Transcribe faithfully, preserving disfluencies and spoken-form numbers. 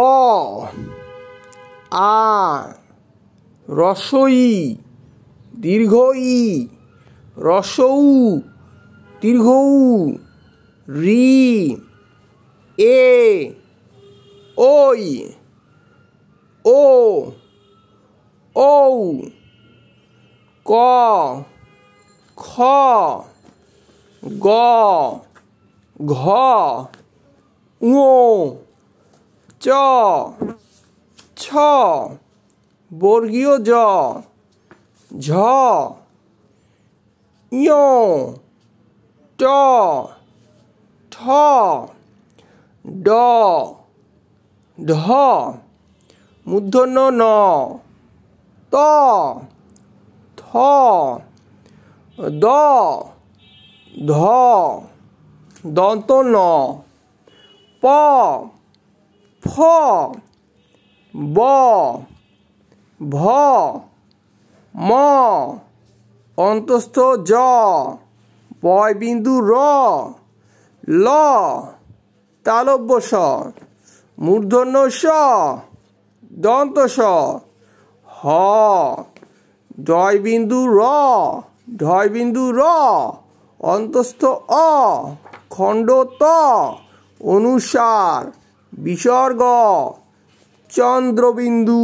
অ আ রসই দীর্ঘ ই রসৌ দীর্ঘ উ রি এ ওই ও ঔ ক খ গ ঘ ঙো চ ছ বর্গীয় জ ঝ ইয় ট ঠ ড ঢ মূর্ধন্য ন ত থ দ ধ দন্ত ন প ফ ব ভ ম অন্তস্থ জ বয় বিন্দু র ল তালব্য স মূর্ধন্য স দন্ত স হ জয় বিন্দু র ঢয় বিন্দু র অন্তস্থ অ খণ্ড ত অনুসার বিসর্গ চন্দ্রবিন্দু।